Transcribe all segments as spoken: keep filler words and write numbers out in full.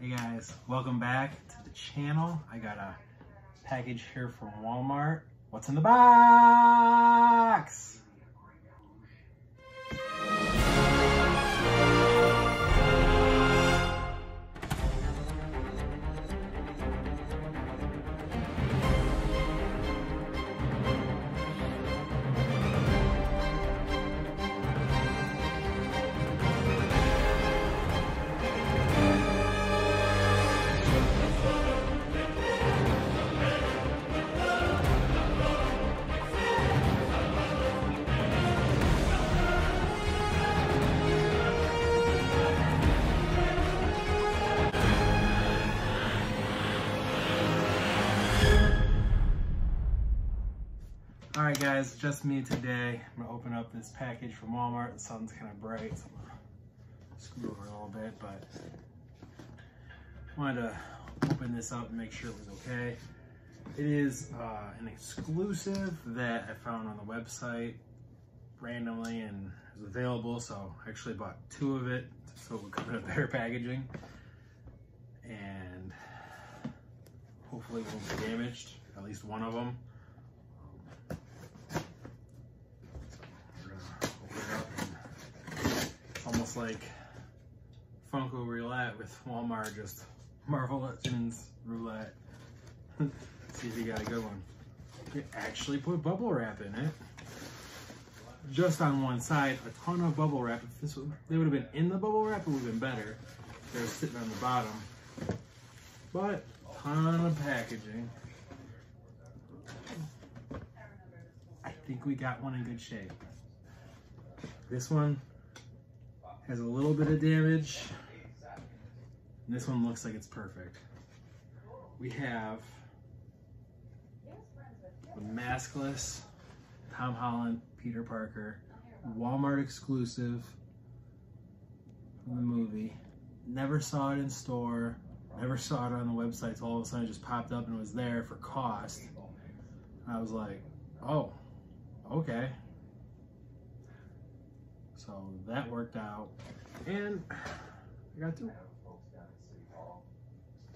Hey guys, welcome back to the channel. I got a package here from Walmart. What's in the box? Alright guys, just me today. I'm gonna open up this package from Walmart. The sun's kind of bright, so I'm gonna scoot over a little bit, but I wanted to open this up and make sure it was okay. It is uh, an exclusive that I found on the website randomly and it was available, so I actually bought two of it so it would come in a better packaging. And hopefully it won't be damaged, at least one of them. Almost like Funko roulette with Walmart, just Marvel Legends roulette. See if you got a good one. You actually put bubble wrap in it. Just on one side, a ton of bubble wrap. If this would, they would have been in the bubble wrap, it would have been better. They're sitting on the bottom. But a ton of packaging. I think we got one in good shape. This one has a little bit of damage. And this one looks like it's perfect. We have the maskless Tom Holland, Peter Parker, Walmart exclusive from the movie. Never saw it in store, never saw it on the website, so all of a sudden it just popped up and was there for cost. And I was like, oh, okay. So that worked out, and I got two.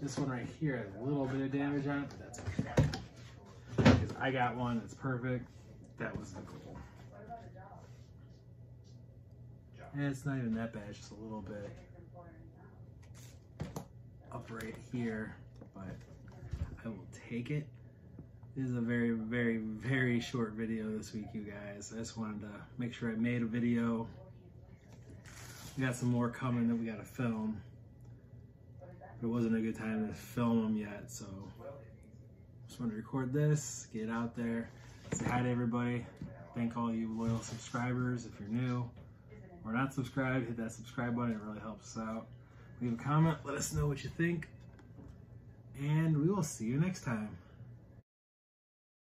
This one right here has a little bit of damage on it, but that's okay. Because I got one that's perfect. That was the goal. And it's not even that bad, it's just a little bit up right here, but I will take it. This is a very, very, very short video this week, you guys. I just wanted to make sure I made a video. We got some more coming that we got to film. It wasn't a good time to film them yet, so just wanted to record this, get out there, say hi to everybody. Thank all you loyal subscribers. If you're new or not subscribed, hit that subscribe button. It really helps us out. Leave a comment. Let us know what you think, and we will see you next time.